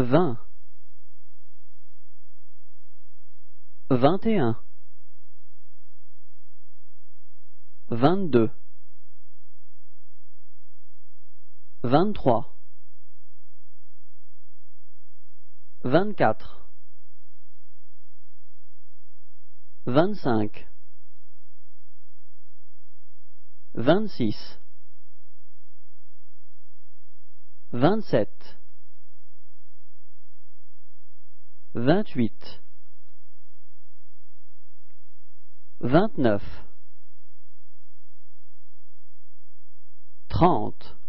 20, 21, 22, 23, 24, 25, 26, 27, 28, 29, 30,